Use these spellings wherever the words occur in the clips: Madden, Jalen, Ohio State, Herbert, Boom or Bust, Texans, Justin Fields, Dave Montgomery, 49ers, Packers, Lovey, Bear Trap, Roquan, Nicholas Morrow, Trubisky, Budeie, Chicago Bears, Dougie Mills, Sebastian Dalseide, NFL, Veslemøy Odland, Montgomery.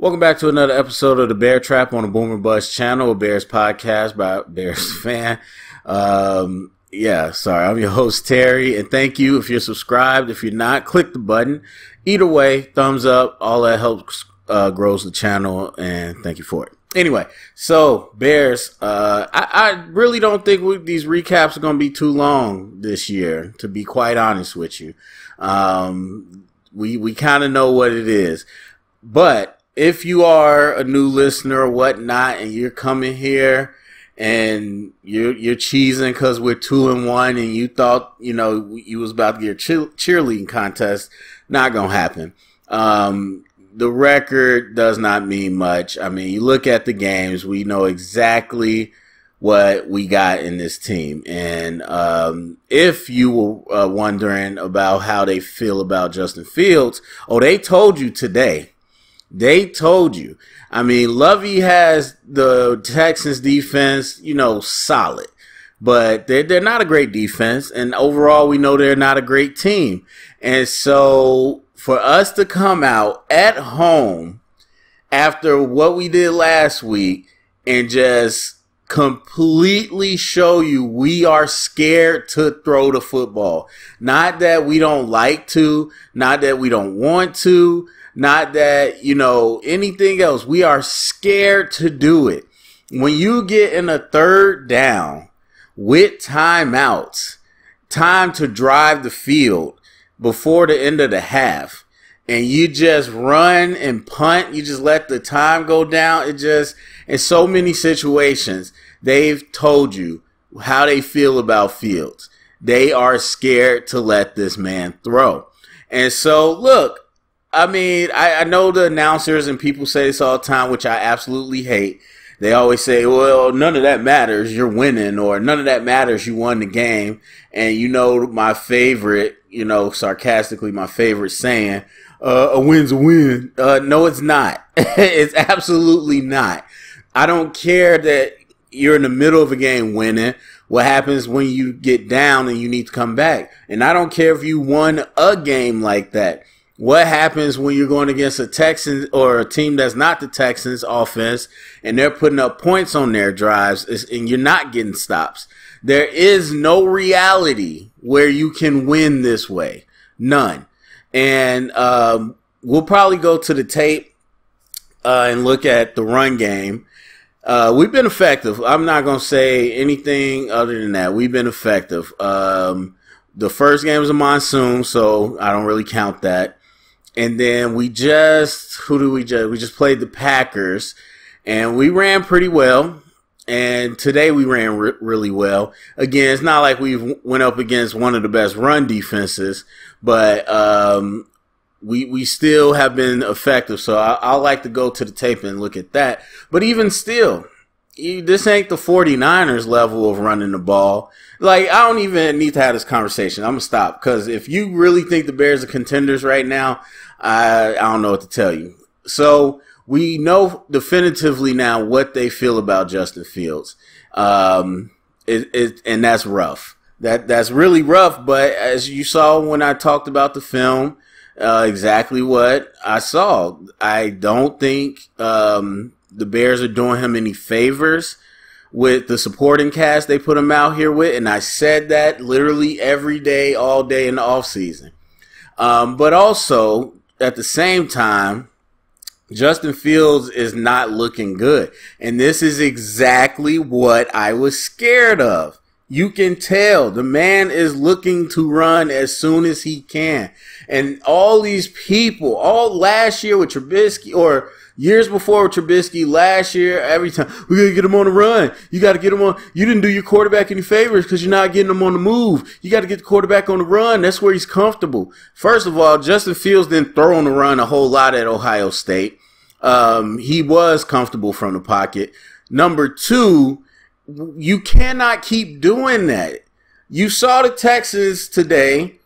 Welcome back to another episode of the Bear Trap on the Boom or Bust channel, a Bears podcast by Bears fan. I'm your host, Terry, and thank you if you're subscribed. If you're not, click the button. Either way, thumbs up, all that helps grows the channel, and thank you for it. Anyway, so Bears, I really don't think these recaps are going to be too long this year, to be quite honest with you. We kind of know what it is, but if you are a new listener or whatnot, and you're coming here and you're cheesing because we're 2-1, and you thought you was about to get a cheerleading contest, not gonna happen. The record does not mean much. I mean, you look at the games, we know exactly what we got in this team, and if you were wondering about how they feel about Justin Fields, they told you today. They told you. I mean, Lovey has the Texans defense, solid. But they're not a great defense. And overall, we know they're not a great team. And so for us to come out at home after what we did last week and just completely show you we are scared to throw the football. Not that we don't like to. Not that we don't want to. Not that, anything else. We are scared to do it. When you get in a third down with timeouts, time to drive the field before the end of the half, and you just run and punt, you just let the time go down. In so many situations, they've told you how they feel about Fields. They are scared to let this man throw. And so, look, I mean, I know the announcers and people say this all the time, which I absolutely hate. They always say, well, none of that matters, you're winning, or none of that matters, you won the game. And my favorite, sarcastically my favorite saying, a win's a win. No, it's not. It's absolutely not. I don't care that you're in the middle of a game winning. What happens when you get down and you need to come back? And I don't care if you won a game like that. What happens when you're going against a Texans or a team that's not the Texans offense and they're putting up points on their drives and you're not getting stops? There is no reality where you can win this way. None. And we'll probably go to the tape and look at the run game. We've been effective. I'm not going to say anything other than that. We've been effective. The first game was a monsoon, so I don't really count that. And then we just played the Packers, and we ran pretty well. And today we ran really well. Again, it's not like we went up against one of the best run defenses, but we still have been effective. So I like to go to the tape and look at that. But even still, this ain't the 49ers level of running the ball. Like, I don't even need to have this conversation. I'm going to stop, because if you really think the Bears are contenders right now, I don't know what to tell you. So we know definitively now what they feel about Justin Fields, and that's rough. That's really rough, but as you saw when I talked about the film, exactly what I saw. I don't think the Bears are doing him any favors with the supporting cast they put him out here with, and I said that literally every day, all day in the offseason. But also, at the same time, Justin Fields is not looking good, and this is exactly what I was scared of. You can tell the man is looking to run as soon as he can, and all these people, all last year with Trubisky, or years before with Trubisky, last year, every time, we got to get him on the run. You got to get him on. You didn't do your quarterback any favors because you're not getting him on the move. You got to get the quarterback on the run. That's where he's comfortable. First of all, Justin Fields didn't throw on the run a whole lot at Ohio State. He was comfortable from the pocket. Number two, you cannot keep doing that. You saw the Texans today,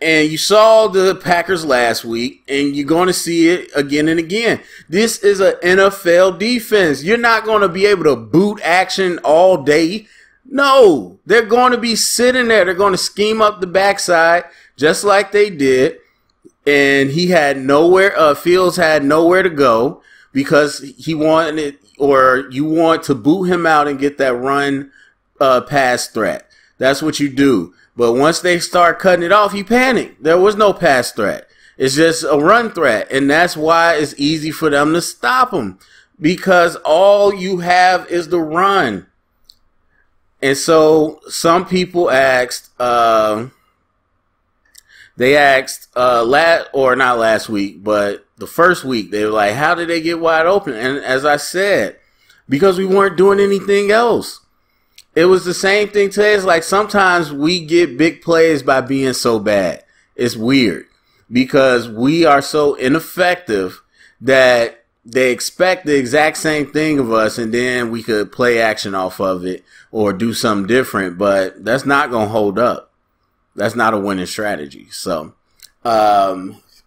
and you saw the Packers last week, and you're going to see it again and again. This is an NFL defense. You're not going to be able to boot action all day. No, they're going to be sitting there. They're going to scheme up the backside just like they did, and Fields had nowhere to go, because he wanted, or you want to boot him out and get that run pass threat. That's what you do. But once they start cutting it off, you panic. There was no pass threat. It's just a run threat, and that's why it's easy for them to stop him, because all you have is the run. And so some people asked, the first week, they were like, how did they get wide open? And as I said, because we weren't doing anything else. It was the same thing today. It's like sometimes we get big plays by being so bad. It's weird because we are so ineffective that they expect the exact same thing of us, and then we could play action off of it or do something different, but that's not going to hold up. That's not a winning strategy. So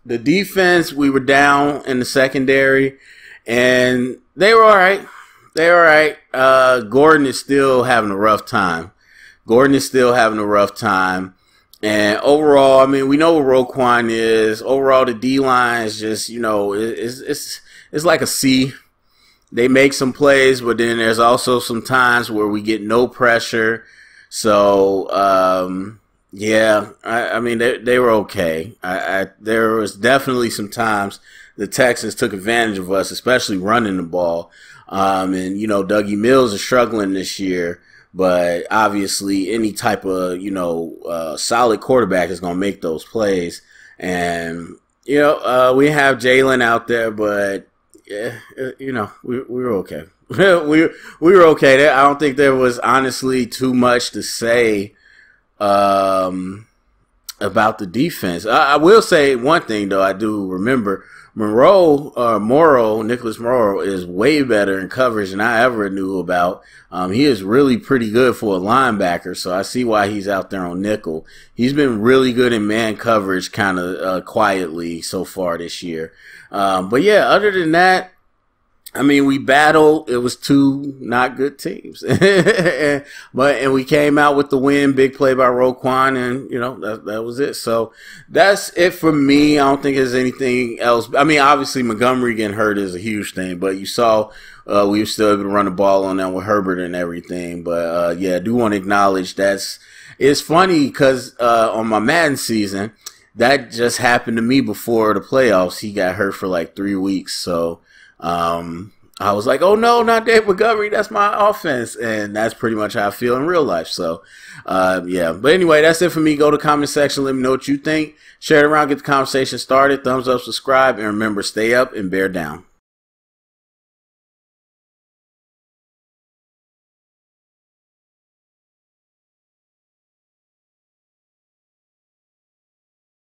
the defense, we were down in the secondary, and they were all right. They're all right. Gordon is still having a rough time. And overall, I mean, we know what Roquan is. Overall, the D-line is just, you know, it's like a C. They make some plays, but then there's also some times where we get no pressure. So, yeah, I mean, they were okay. There was definitely some times the Texans took advantage of us, especially running the ball. And, you know, Dougie Mills is struggling this year, but obviously any type of, you know, solid quarterback is going to make those plays. And, you know, we have Jalen out there, but, yeah, you know, we were okay. we were okay. I don't think there was honestly too much to say about the defense. I will say one thing, though. I do remember Nicholas Morrow is way better in coverage than I ever knew about. He is really pretty good for a linebacker, so I see why he's out there on nickel. He's been really good in man coverage kind of quietly so far this year. But, yeah, other than that, I mean, we battled. It was two not good teams. and we came out with the win, big play by Roquan, and, you know, that was it. So that's it for me. I don't think there's anything else. I mean, obviously Montgomery getting hurt is a huge thing, but you saw we were still able to run the ball on them with Herbert and everything. But, yeah, I do want to acknowledge it's funny because on my Madden season, that just happened to me before the playoffs. He got hurt for like 3 weeks, so I was like, oh no, not Dave Montgomery, that's my offense. And that's pretty much how I feel in real life. So, yeah, but anyway, that's it for me. Go to the comment section. Let me know what you think. Share it around, get the conversation started. Thumbs up, subscribe, and remember, stay up and bear down.